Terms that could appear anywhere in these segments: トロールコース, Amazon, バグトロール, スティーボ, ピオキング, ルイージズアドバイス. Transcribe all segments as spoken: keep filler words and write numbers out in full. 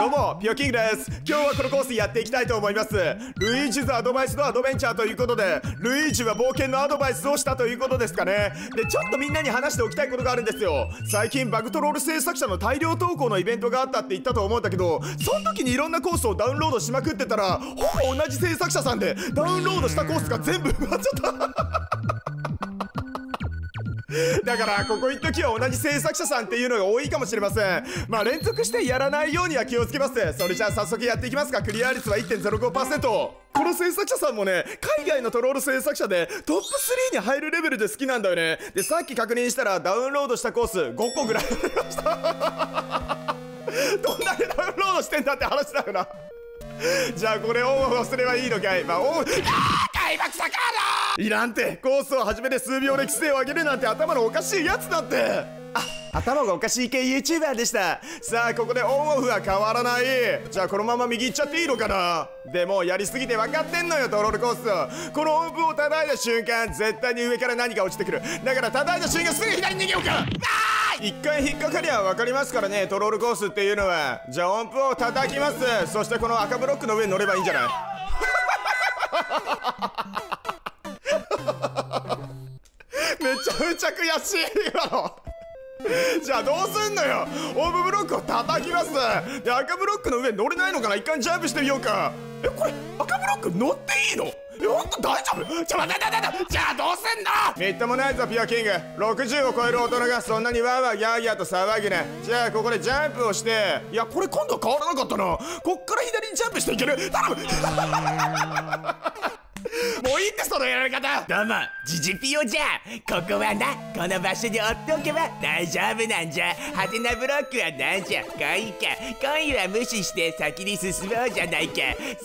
どうも、ピオキングです。今日はこのコースやっていきたいと思います。ルイージズアドバイスのアドベンチャーということで、ルイージは冒険のアドバイスをしたということですかね。で、ちょっとみんなに話しておきたいことがあるんですよ。最近バグトロール制作者の大量投稿のイベントがあったって言ったと思うんだけど、その時にいろんなコースをダウンロードしまくってたら、ほぼ同じ制作者さんでダウンロードしたコースが全部埋まっちゃった。だからここ一時は同じ制作者さんっていうのが多いかもしれません。まあ連続してやらないようには気をつけます。それじゃあ早速やっていきますか。クリア率は いってんゼロごパーセント。 この制作者さんもね、海外のトロール制作者でトップスリーに入るレベルで好きなんだよね。でさっき確認したらダウンロードしたコースごこぐらいありました。どんだけダウンロードしてんだって話だよな。じゃあこれオンオフすればいいのかい。まあオン開幕さからいらんて。コースを始めて数秒で規制を上げるなんて頭のおかしいやつだって。あ、頭がおかしい系 ユーチューバー でした。さあここでオンオフは変わらない。じゃあこのまま右行っちゃっていいのかな。でもやりすぎて分かってんのよ、トロールコースを。この音符を叩いた瞬間絶対に上から何か落ちてくる。だから叩いた瞬間すぐ左に逃げようか。一回引っかかりは分かりますからね、トロールコースっていうのは。じゃあ音符を叩きます。そしてこの赤ブロックの上に乗ればいいんじゃない。めちゃめちゃ悔しい今の。じゃあどうすんのよ。オブブロックを叩きます。で赤ブロックの上に乗れないのかな。一回ジャンプしてみようか。え、これ赤ブロック乗っていいの。え、ほんと大丈夫。ちょ待て待て待て。じゃあどうすんだ。みっともないぞピオキング。ろくじゅうを超える大人がそんなにワーワーギャーギャーと騒ぐね。じゃあここでジャンプをして、いやこれ今度は変わらなかったな。こっから左にジャンプしていける。頼む。もういいってそのやり方。どうもジジピオじゃ。ここはな、この場所に放っておけば大丈夫なんじゃ。ハテナブロックはなんじゃ。コインか。コインは無視して先に進もうじゃないか。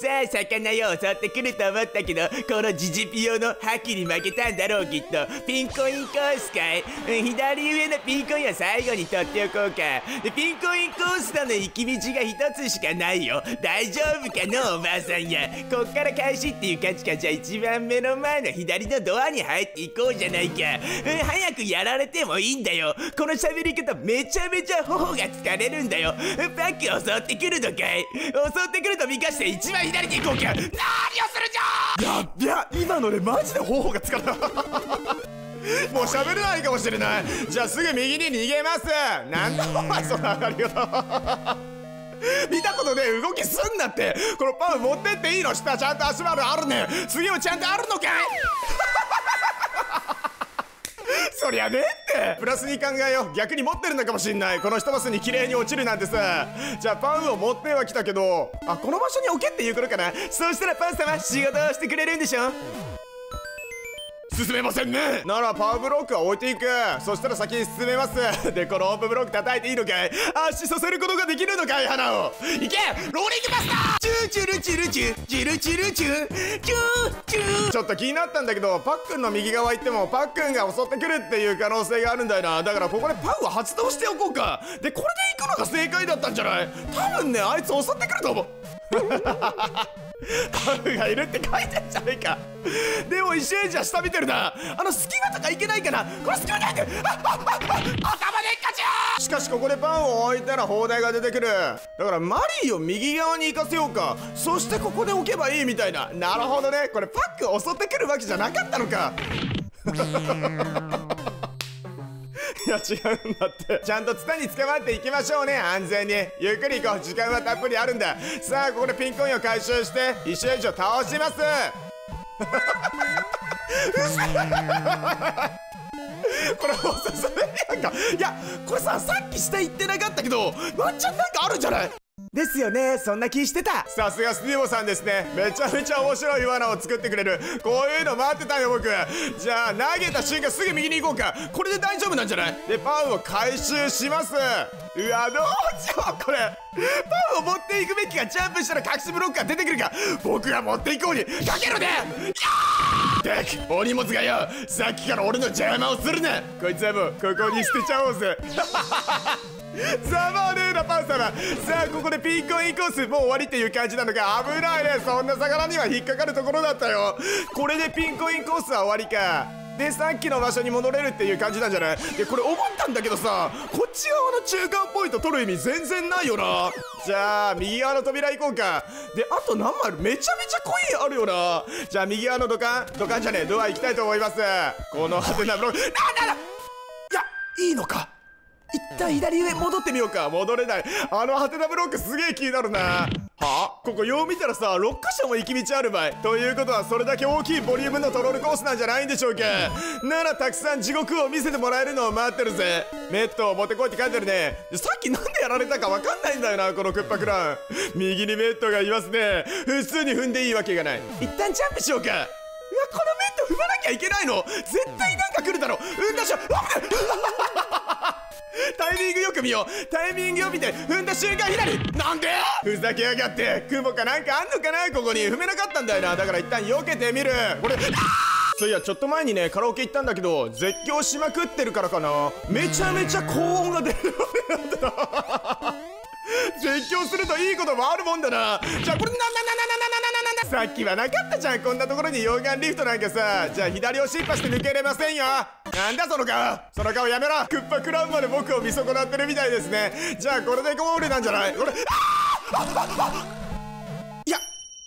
さあ魚よ襲ってくると思ったけど、このジジピオの覇気に負けたんだろうきっと。ピンコインコースかい、うん、左上のピンコインは最後に取っておこうか。でピンコインコースとの行き道が一つしかないよ。大丈夫かのおばあさんや。こっから開始っていう感じか。じゃあ一番目の前の左のドアに入っていこうじゃないか、うん、早くやられてもいいんだよ。この喋り方めちゃめちゃ頬が疲れるんだよ。パック襲ってくるのかい。襲ってくると見返して一番左に行こうか。何をするじゃー。やっびゃ今のねマジで頬が疲れた。もう喋れないかもしれない。じゃあすぐ右に逃げます。なんだお前その上がり方。見たことねえ動きすんなって。このパン持ってっていいの。下ちゃんと足丸あるね。次もちゃんとあるのかい。そりゃねえって。プラスに考えよう。逆に持ってるのかもしんない。この一マスに綺麗に落ちるなんてさ。じゃあパンを持ってはきたけど、あ、この場所に置けっていうことかな。そうしたらパン様仕事をしてくれるんでしょ。進めませんね。ならパワーブロックは置いていく。そしたら先に進めます。でこのオープンブロック叩いていいのかい。足させることができるのかい。花をいけローリングマスター。チューチュルチュルチュチュルチュルチュチュチュ。ちょっと気になったんだけど、パックンの右側行ってもパックンが襲ってくるっていう可能性があるんだよな。だからここでパンを発動しておこうか。でこれで行くのが正解だったんじゃない。多分ねあいつ襲ってくると思う。パフがいるって書いてんじゃねえか。でも石エンジは下見てるな。あの隙間とかいけないかな。これ隙間ないで。あっあっあっあっ頭でっかちゃー。しかしここでパンを置いたら砲台が出てくる。だからマリーを右側に行かせようか。そしてここで置けばいいみたいな。なるほどね。これパック襲ってくるわけじゃなかったのか。いや違うんだって。ちゃんとツタに捕まっていきましょうね。安全にゆっくり行こう。時間はたっぷりあるんだ。さあここでピンコインを回収して石エンジを倒します。これおすすめなんか。いやこれさ、さっき下言ってなかったけどワンチャンなんかあるんじゃないですよね。そんな気してた。さすがスティーボさんですね。めちゃめちゃ面白い罠を作ってくれる。こういうの待ってたよ僕。じゃあ投げた瞬間すぐ右に行こうか。これで大丈夫なんじゃない。でパンを回収します。うわどうしようこれ。パンを持っていくべきか。ジャンプしたら隠しブロックが出てくるか。僕が持っていこうにかけるね。デクお荷物がよ、さっきから俺の邪魔をするね。こいつはもうここに捨てちゃおうぜ。ざまねえなパン様。さあここでピンコインコースもう終わりっていう感じなのか。危ないね。そんな魚には引っかかるところだったよ。これでピンコインコースは終わりか。でさっきの場所に戻れるっていう感じなんじゃない？いやこれ思ったんだけどさ、こっち側の中間ポイント取る意味全然ないよな。じゃあ右側の扉行こうか。であと何枚ある？めちゃめちゃコインあるよな。じゃあ右側の土管土管じゃねえドア行きたいと思います。このハテナブロックなんだなんだ、いやいいのか、一旦左上戻ってみようか。戻れない。あのハテナブロックすげえ気になるな。はあ、ここよう見たらさろっカ所も行き道あるばい。ということはそれだけ大きいボリュームのトロールコースなんじゃないんでしょうか。ならたくさん地獄を見せてもらえるのを待ってるぜ。メットを持ってこいって書いてるね。さっきなんでやられたかわかんないんだよなこのクッパクラウン。右にメットがいますね。普通に踏んでいいわけがない。一旦ジャンプしようか。うわこのメット踏まなきゃいけないの？絶対なんか来るだろ。踏んだしょタイミングよく見よう。タイミングを見て踏んだ瞬間左なんでふざけやがって。雲かなんかあんのかな。ここに踏めなかったんだよな。だから一旦避けてみる。これそういやちょっと前にねカラオケ行ったんだけど絶叫しまくってるからかなめちゃめちゃ高音が出るようになったな絶叫するといいこともあるもんだな。じゃあこれななななななななななさっきはなかったじゃんこんなところに溶岩リフトなんかさ。じゃあ左を進歩して抜けれませんよ。なんだその顔その顔やめろ。クッパクラウンまで僕を見損なってるみたいですね。じゃあこれでゴールなんじゃないこれ。いや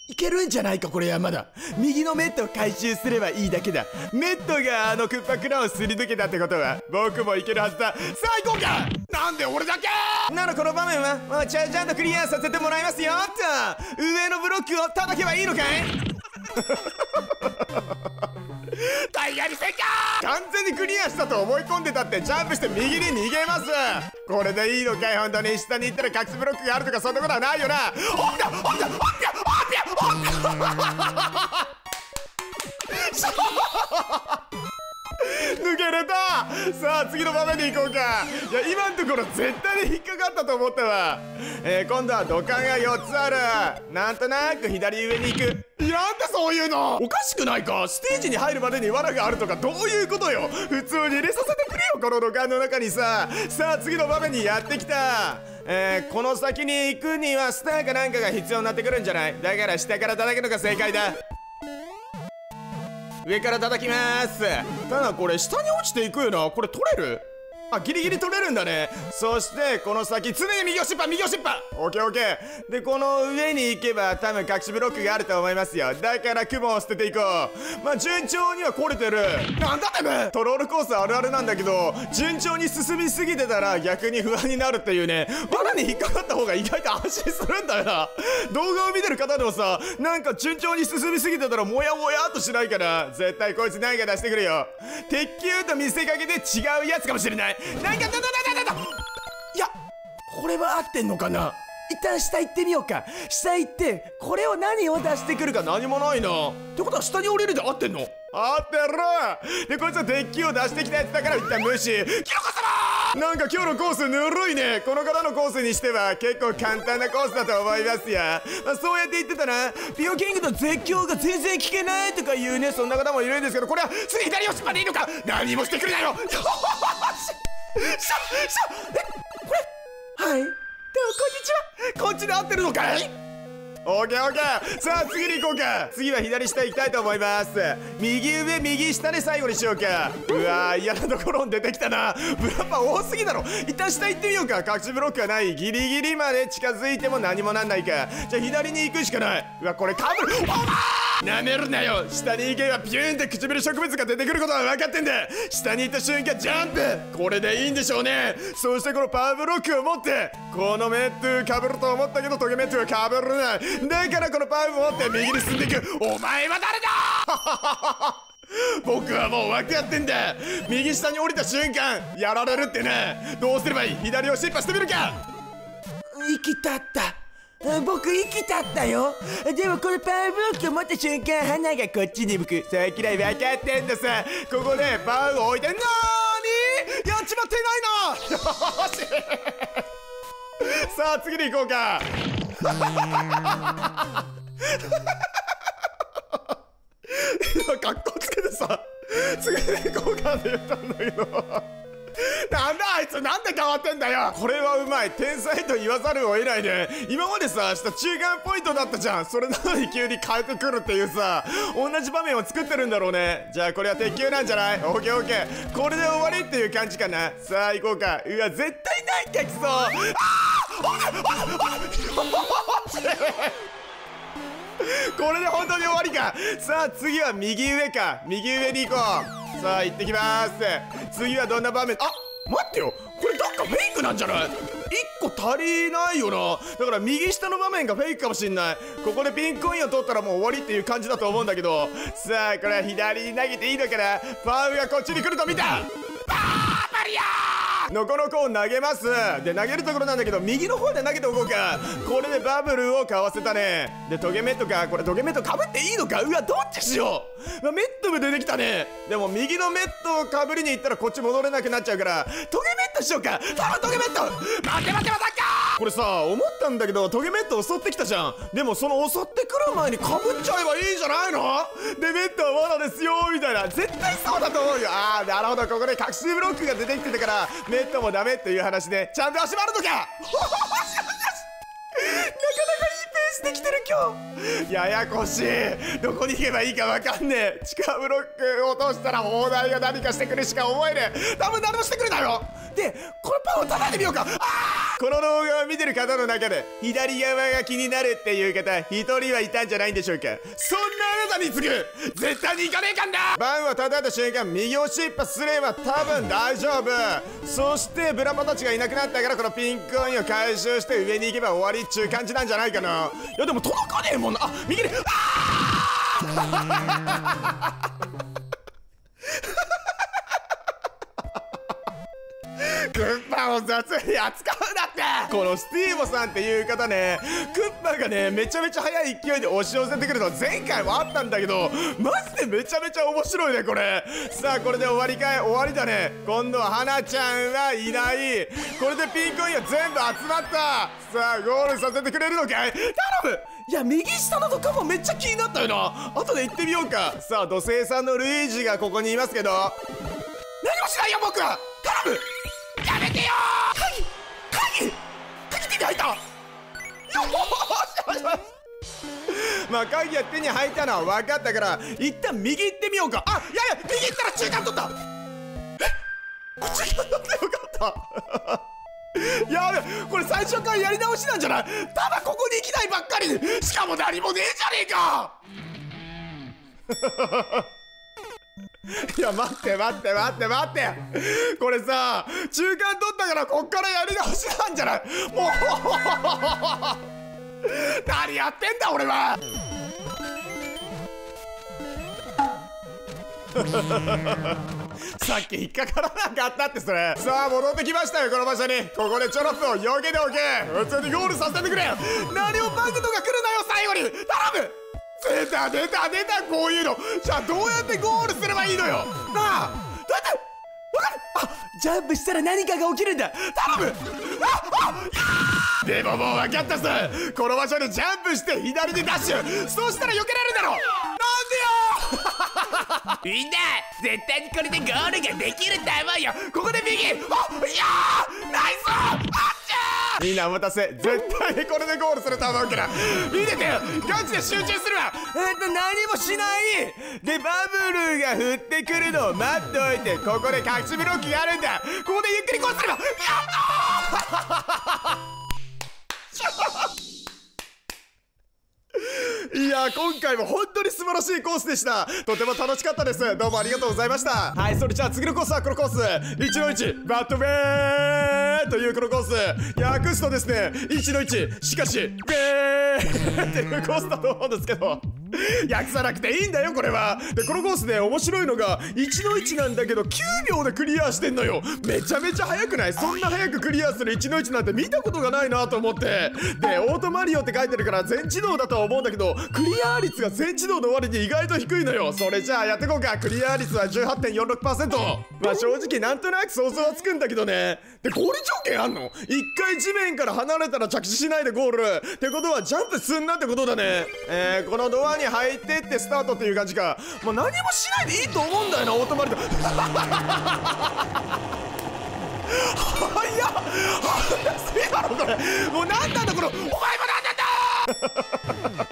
いけるんじゃないかこれは。まだ右のメットを回収すればいいだけだ。メットがあのクッパクラウンをすり抜けたってことは僕もいけるはずだ。さあ行こうか。なんで俺だけならこの場面はもうちゃんちゃんとクリアさせてもらいますよっと。上のブロックを叩けばいいのかいタイヤにせっか完全にクリアしたと思い込んでたってジャンプして右に逃げます。これでいいのかい本当に。下に行ったら隠しブロックがあるとかそんなことはないよな。おんだおんだおんだおんだおんだ抜けれた。さあ次の場面に行こうか。いや今のところ絶対に引っかかったと思ったわ、えー、今度は土管がよっつある。なんとなく左上に行く。なんでそういうのおかしくないか。ステージに入るまでに罠があるとかどういうことよ。普通に入れさせてくれよこの土管の中にさ。さあ次の場面にやってきた。えー、この先に行くにはスターかなんかが必要になってくるんじゃない。だから下から叩くのが正解だ。上から叩きます。ただこれ下に落ちていくよな。これ取れる？あギリギリ取れるんだね。そしてこの先常に右をしっぱ右をしっぱオッケーオッケー。でこの上に行けば多分隠しブロックがあると思いますよ。だから雲を捨てていこう。まあ順調には来れてる。なんだてめえトロールコースあるあるなんだけど順調に進みすぎてたら逆に不安になるっていうね。罠に引っかかった方が意外と安心するんだよな。動画を見てる方でもさなんか順調に進みすぎてたらモヤモヤっとしないから。絶対こいつ何か出してくるよ。鉄球と見せかけて違うやつかもしれない。なんかだだだだだだ。いやこれは合ってんのかな。一旦下行ってみようか。下行ってこれを何を出してくるか。何もないな。ってことは下に降りるで合ってんの。合ってる。でこいつはデッキを出してきたやつだから一旦無視。キノコ様なんか今日のコースぬるいね。この方のコースにしては結構簡単なコースだと思いますよ、まあ、そうやって言ってたらピオキングの絶叫が全然聞けないとかいうねそんな方もいるんですけどこれは次左を引っ張っていいのか。何もしてくれないの。よししゃしゃえこれはいどうもこんにちは。こっちで合ってるのかい。オーケーオーケー。さあ次に行こうか。次は左下行きたいと思います。右上右下で最後にしようか。うわ嫌なところに出てきたな。ブラパ多すぎだろ。一旦下行ってみようか。隠しブロックがないギリギリまで近づいても何もなんないか。じゃあ左に行くしかない。うわこれかぶる。お前なめるなよ。下に行けばビューンって唇植物が出てくることは分かってんだ。下に行った瞬間ジャンプこれでいいんでしょうね。そしてこのパワーブロックを持ってこのメットゥかぶると思ったけどトゲメットゥはかぶるな。だからこのパワーを持って右に進んでいく。お前は誰だ僕はもう分かってんだ。右下に降りた瞬間やられるってね。どうすればいい。左を進歩してみるか。息立った僕生き立ったよ。でもこのパワーブロックを持った瞬間花がこっちに向く。それくらい分かってんださ。ここでパンを置いてなーにやっちまってないな。よしさあ次に行こうか今格好つけてさ次に行こうかって言ったんだけどなんだあいつ、なんで変わってんだよ。これはうまい。天才と言わざるを得ないね。今までさ、下中間ポイントだったじゃん。それなのに急に変えてくるっていうさ、同じ場面を作ってるんだろうね。じゃあこれは鉄球なんじゃない？オッケーオッケー。これで終わりっていう感じかな。さあ行こうか。うわ、絶対ないってきそう。ああこれで本当に終わりか。さあ次は右上か。右上に行こう。さあ行ってきます。次はどんな場面？あ、待ってよ、これどっかフェイクなんじゃない？いっこ足りないよな。だから右下の場面がフェイクかもしんない。ここでピンコインを取ったらもう終わりっていう感じだと思うんだけど。さあこれは左に投げていいのかな。パウがこっちに来ると見た。あーマリアーノコノコを投げます。で、投げるところなんだけど、右の方で投げておこうか。これでバブルをかわせたね。で、トゲメットか。これトゲメットかぶっていいのか。うわ、どっちしよう。まあ、メットも出てきたね。でも右のメットをかぶりに行ったらこっち戻れなくなっちゃうから、トゲメットしようか。多分トゲメット。待て待て待て。これさ、思ったんだけど、トゲメット襲ってきたじゃん。でもその襲ってくる前にかぶっちゃえばいいじゃないの。でメットは罠ですよみたいな。絶対そうだと思うよ。ああ、なるほど。ここで隠しブロックが出てきてたからメットもダメっていう話で、ちゃんと足回るのか。なかなかいいペースできてる今日。ややこしい。どこに行けばいいかわかんねえ。地下ブロック落としたら砲台が何かしてくるしか思えねえ。多分何もしてくるだろ。でこのパンを叩いてみようか。あー、この動画を見てる方の中で左側が気になるっていう方一人はいたんじゃないんでしょうか。そんなあなたに次ぐ絶対に行かねえかんだ。バンを叩いた瞬間右を失敗すれば多分大丈夫。そしてブラボーたちがいなくなったからこのピンコインを回収して上に行けば終わりっちゅう感じなんじゃないかな。いやでも届かねえもんな。あ、右に、あークッパを雑に扱うなって。このスティーボさんっていう方ね、クッパがねめちゃめちゃ速い勢いで押し寄せてくるの前回もあったんだけど、マジでめちゃめちゃ面白いねこれ。さあこれで終わりかい。終わりだね。今度は花ちゃんはいない。これでピンコインは全部集まった。さあゴールさせてくれるのかい。頼む。いや右下のとこもめっちゃ気になったよな。後で行ってみようか。さあ土星さんのルイージがここにいますけど、何もしないよ僕は。頼む。やめてよー。鍵鍵鍵手に入った。よーしよしよし。まあ鍵が手に入ったのは分かったから一旦右行ってみようか。あ、いやいや右行ったら中間取った。え、こっちに取ってよかったやべ、これ最初からやり直しなんじゃない。ただここに行きたいばっかりに、しかも何もねえじゃねえかいや待って待って待って待って、これさ中間取ったからこっからやり直しなんじゃない。もう何やってんだ俺はさっき引っかからなかったってそれ。さあ戻ってきましたよこの場所に。ここでチョロップを避けておけ。普通にゴールさせてくれ。何をバグとか来るなよ最後に。頼む。出た出た出た、こういうの。じゃあどうやってゴールすればいいのよなあ。どうやって分かる。あ、ジャンプしたら何かが起きるんだ。頼む。ああ、でももう分かったさ。この場所でジャンプして左でダッシュ、そうしたら避けられるだろう。なんでよみんな絶対にこれでゴールができるんだもんよ。ここで右、あ、いやーナイス。あっちゃーみんなお待たせ。絶対にこれでゴールすると思うから、見ててよ。ガチで集中するわ。えっと何もしないでバブルが降ってくるのを待っておいて、ここで隠しブロックがあるんだ。ここでゆっくりこうすればやったーいやー今回も本当に素晴らしいコースでした。とても楽しかったです。どうもありがとうございました。はい、それじゃあ次のコースはこのコース、いちのいちバットベーというこのコース、訳すとですねいちのいちしかしベーっていうコースだと思うんですけど訳さなくていいんだよこれは。でこのコースね面白いのがいちのいちなんだけどきゅうびょうでクリアしてんのよ。めちゃめちゃ速くない？そんな速くクリアするいちのいちなんて見たことがないなと思って。でオートマリオって書いてるから全自動だとは思うんだけど、クリア率が全自動の割に意外と低いのよ。それじゃあやってこうか。クリア率は じゅうはちてんよんろくパーセント。 まあ正直なんとなく想像はつくんだけどね。でゴール条件あんの？いっかい地面から離れたら着地しないでゴールってことはジャンプすんなってことだね。えー、このドアに入ってってスタートっていう感じか。もう何もしないでいいと思うんだよなオートマリオ早すぎだろこれ。もう何なんだこのお前も何なんだ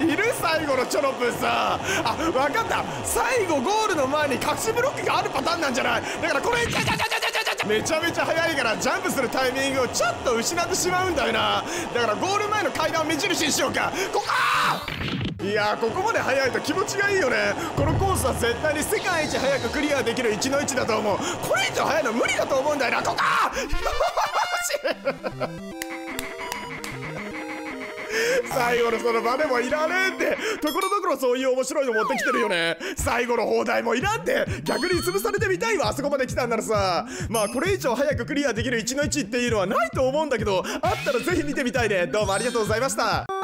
いる最後のチョロプンさ。あ、分かった、最後ゴールの前に隠しブロックがあるパターンなんじゃない。だからこれちゃちゃちゃちゃちゃちゃめちゃめちゃ速いからジャンプするタイミングをちょっと失ってしまうんだよな。だからゴール前の階段を目印にしようか。ここーいやー、ここまで速いと気持ちがいいよね。このコースは絶対に世界一速くクリアできる一の一だと思う。これ以上速いの無理だと思うんだよな。ここ最後のその場でもいらねえって、ところどころそういう面白いの持ってきてるよね。最後の放題もいらんって、逆に潰されてみたいわ。あそこまで来たんならさ、まあこれ以上早くクリアできる一の一っていうのはないと思うんだけど、あったらぜひ見てみたいね。どうもありがとうございました。